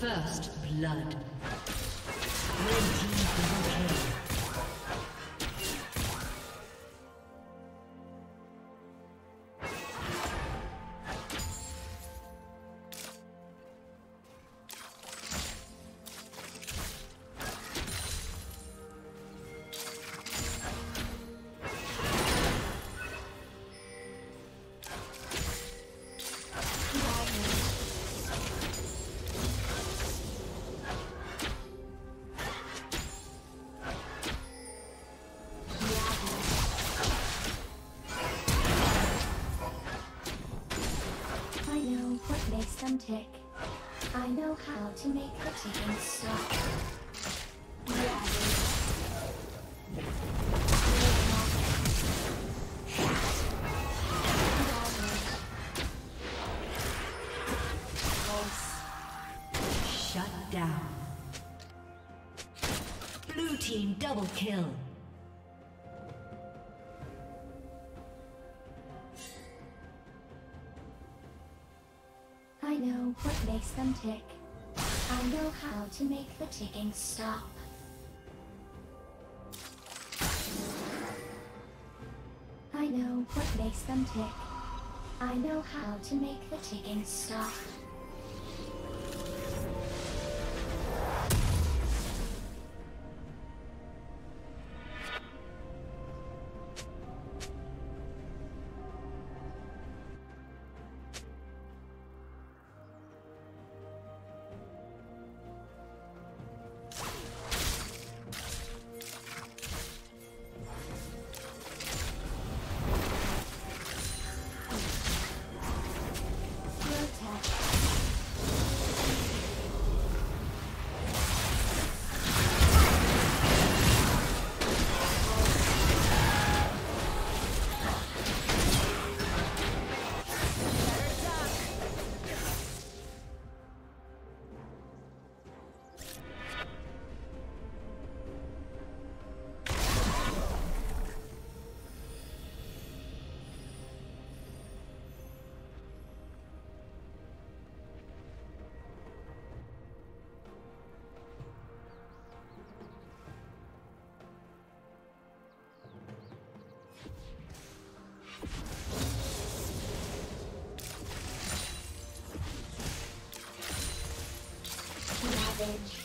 First blood. Tick. I know how to make the chicken stop. Shut down. Blue team double kill. Makes them tick. I know how to make the ticking stop. I know what makes them tick. I know how to make the ticking stop. Savage.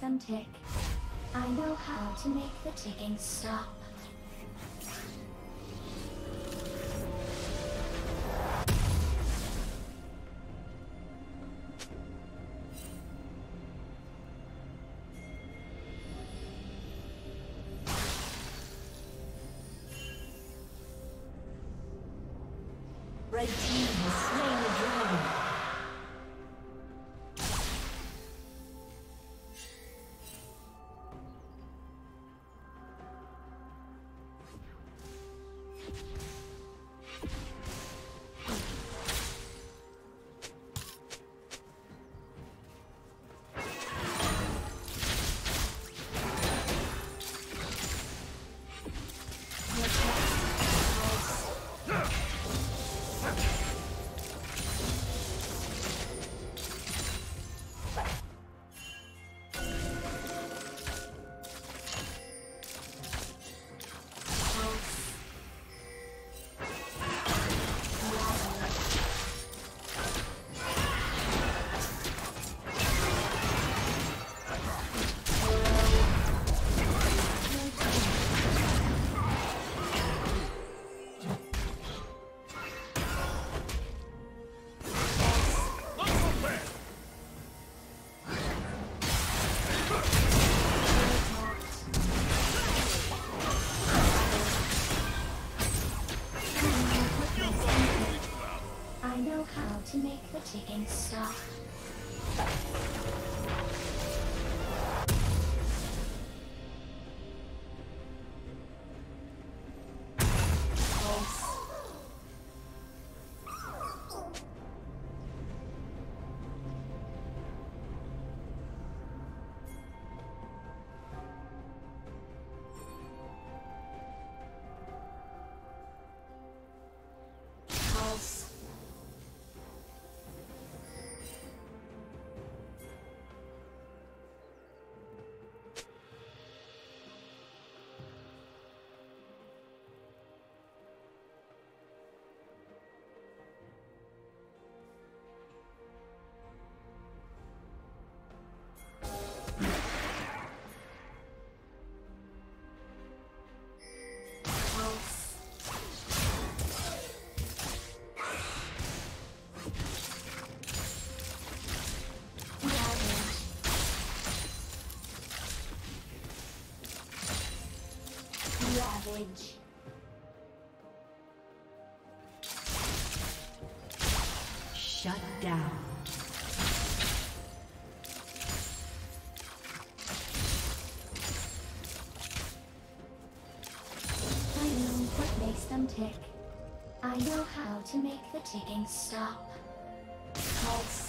them tick. I know how to make the ticking stop. Red team has slain the dragon. Ticking stop. Ravage. Shut down. I know what makes them tick. I know how to make the ticking stop. Pulse.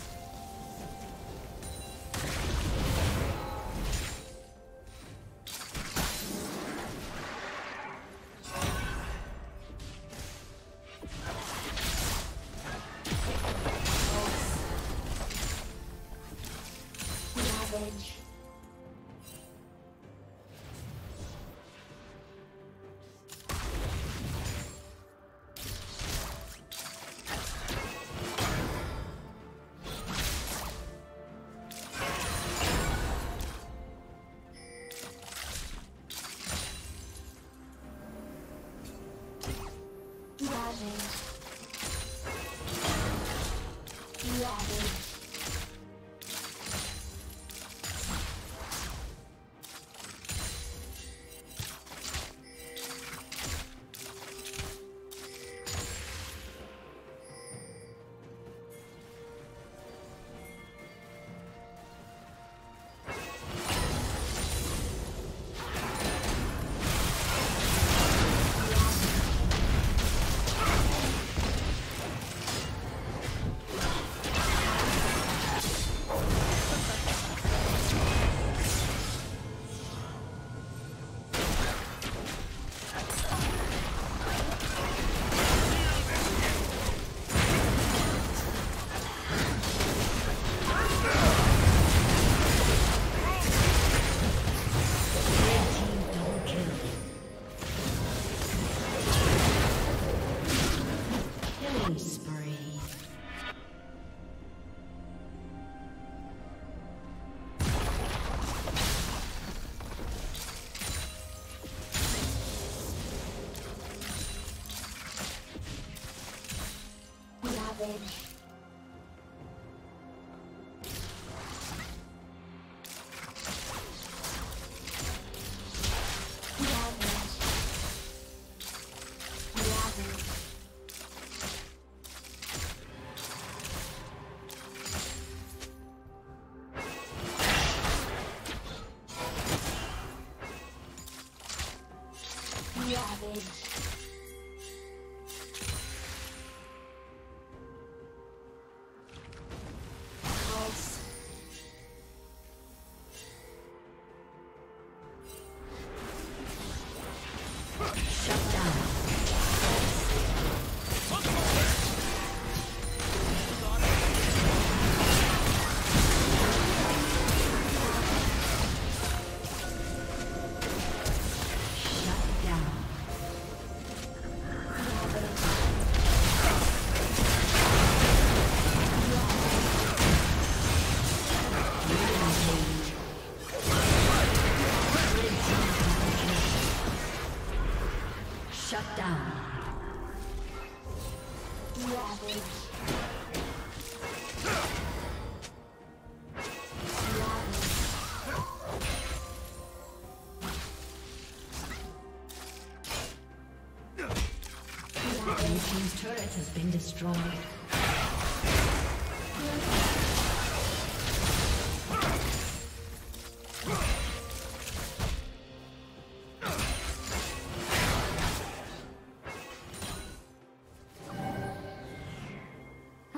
Destroyed. I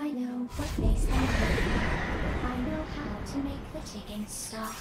know what makes them happy. I know how to make the chicken stop.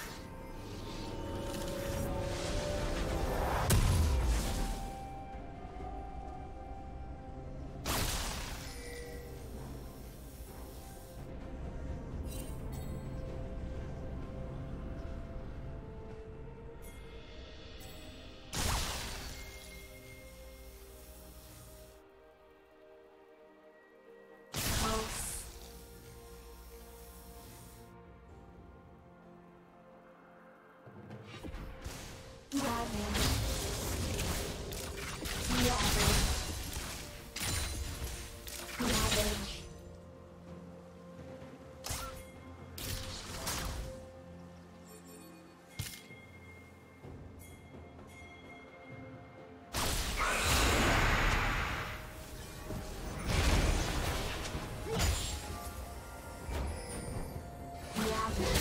Ravage.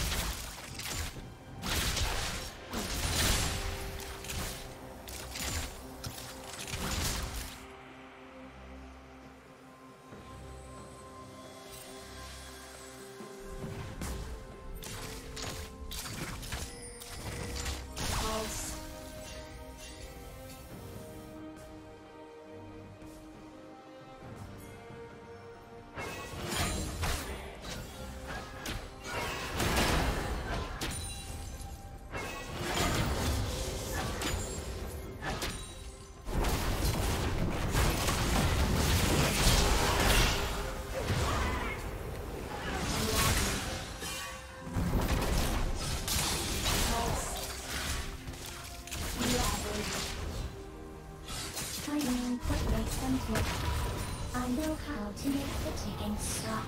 how to make the ticking stop.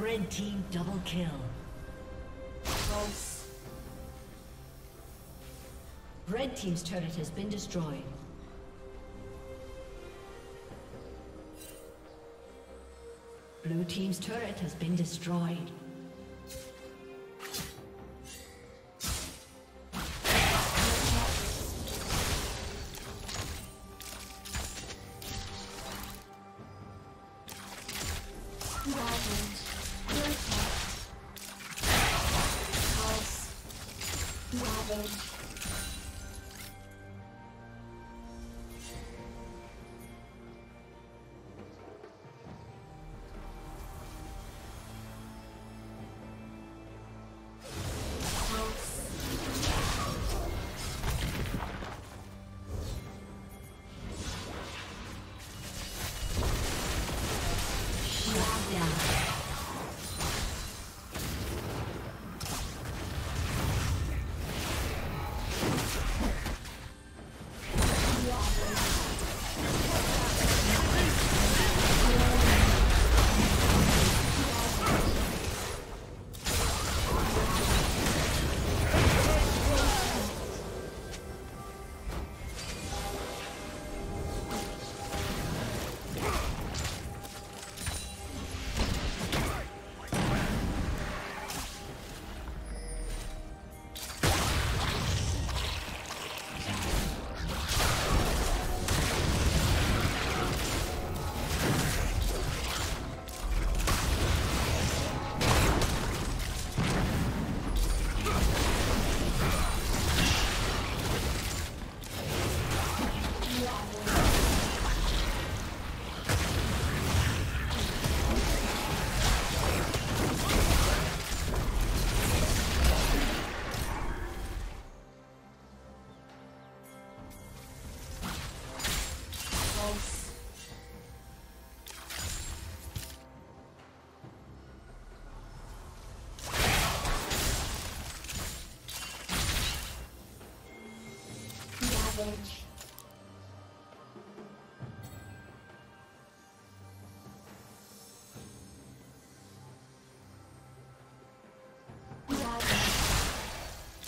Red team double kill. False. Red team's turret has been destroyed. Blue team's turret has been destroyed.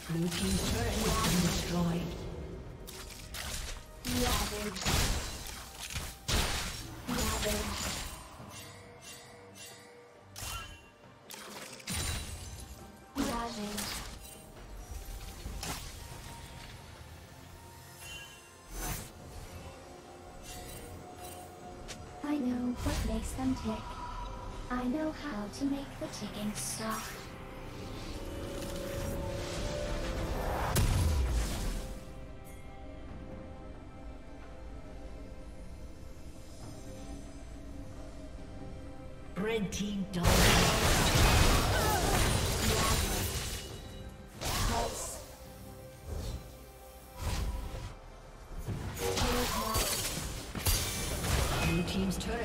Blue team's turret has been destroyed. I know what makes them tick. I know how to make the ticking stop. Red team double Pulse. Blue team's turret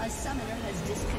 A summoner has disconnected.